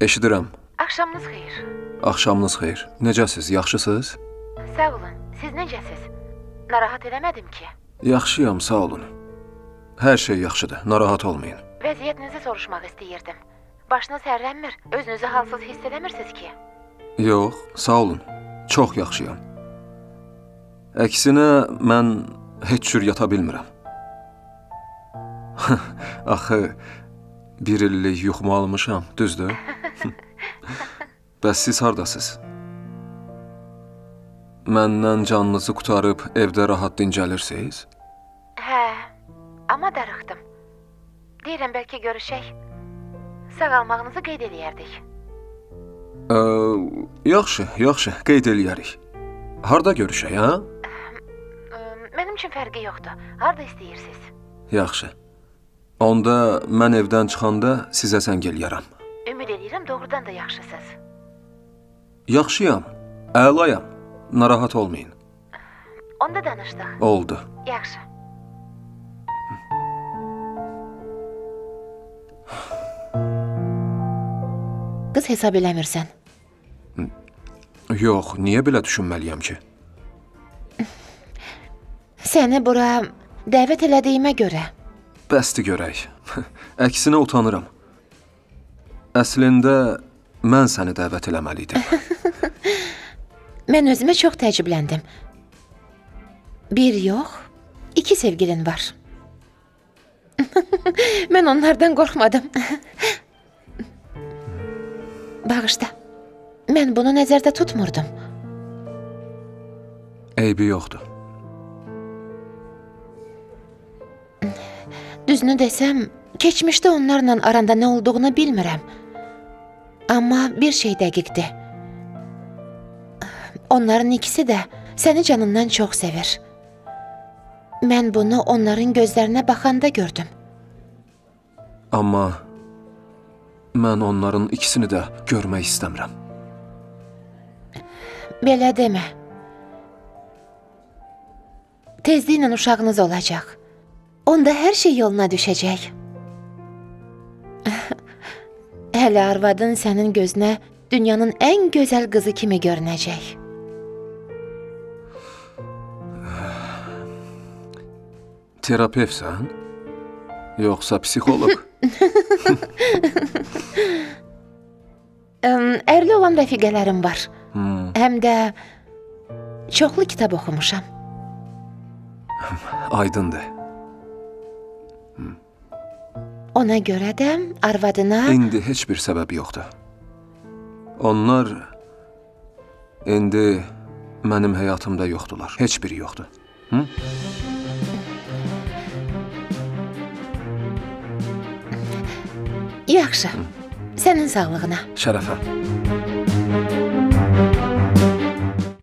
Eşidirəm. Axşamınız xeyir. Axşamınız xeyir. Necəsiz, yaxşısınız? Sağ olun, siz necəsiz? Narahat eləmədim ki. Yaxşıyam, sağ olun. Hər şey yaxşıdır, narahat olmayın. Vəziyyətinizi soruşmaq istəyirdim. Başınız hərlənmir, özünüzü halsız hiss eləmirsiniz ki? Yox, sağ olun, çox yaxşıyam. Əksinə, mən heç cür yata bilmirəm. Axı, bir illik yuxumu almışam, düzdür? Bəs siz haradasınız? Məndən canınızı qutarıb evdə rahat dincəlirsiniz? Hə, amma darıxdım. Deyirəm, bəlkə görüşək. Sağalmağınızı qeyd eləyərdik. Yaxşı, yaxşı, qeyd eləyərik. Harada görüşək, hə? Mənim üçün fərqi yoxdur. Harada istəyirsiniz? Yaxşı. Onda mən evdən çıxanda sizə zəng eləyərəm. Ümid edirəm, doğrudan da yaxşısınız. Yaxşıyam, əlayam. Narahat olmayın. Onda danışdıq. Oldu. Yaxşı. Qız hesab eləmirsən. Yox, niyə belə düşünməliyəm ki? Səni bura dəvət elədiyimə görə. Bəsdi görək. Əksinə utanıram. Əslində, mən səni dəvət eləməliydim. Mən özümə çox təəccübləndim. Bir yox, iki sevgilin var. Mən onlardan qorxmadım. Bağışda, mən bunu nəzərdə tutmurdum. Eybi yoxdur. Düzünü desəm, keçmişdə onlarla aranda nə olduğunu bilmirəm. Amma bir şey dəqiqdir. Onların ikisi də səni canından çox sevir. Mən bunu onların gözlərinə baxanda gördüm. Amma mən onların ikisini də görmək istəmirəm. Belə demə. Tezliklə uşağınız olacaq. Onda hər şey yoluna düşəcək. Hələ arvadın sənin gözünə dünyanın ən gözəl qızı kimi görünəcək. Terapevtsən? Yoxsa psixoloq? Ərli olan rəfiqələrim var. Həm də çoxlu kitab oxumuşam. Aydındır. Ona görə də arvadına... İndi heç bir səbəb yoxdur. Onlar indi mənim həyatımda yoxdurlar. Heç biri yoxdur. Yaxşı, sənin sağlığına. Şərəfə.